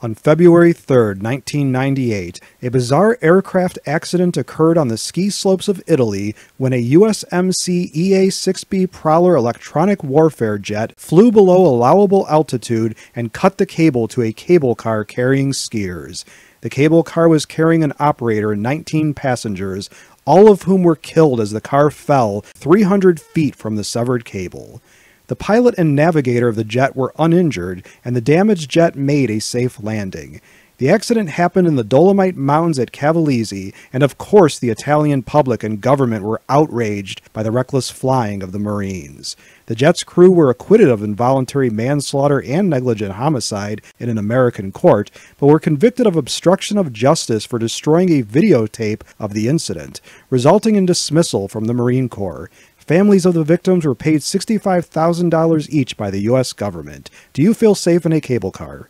On February 3, 1998, a bizarre aircraft accident occurred on the ski slopes of Italy when a USMC EA-6B Prowler electronic warfare jet flew below allowable altitude and cut the cable to a cable car carrying skiers. The cable car was carrying an operator and 19 passengers, all of whom were killed as the car fell 300 feet from the severed cable. The pilot and navigator of the jet were uninjured, and the damaged jet made a safe landing. The accident happened in the Dolomite Mountains at Cavalese, and of course the Italian public and government were outraged by the reckless flying of the Marines. The jet's crew were acquitted of involuntary manslaughter and negligent homicide in an American court, but were convicted of obstruction of justice for destroying a videotape of the incident, resulting in dismissal from the Marine Corps. Families of the victims were paid $65,000 each by the U.S. government. Do you feel safe in a cable car?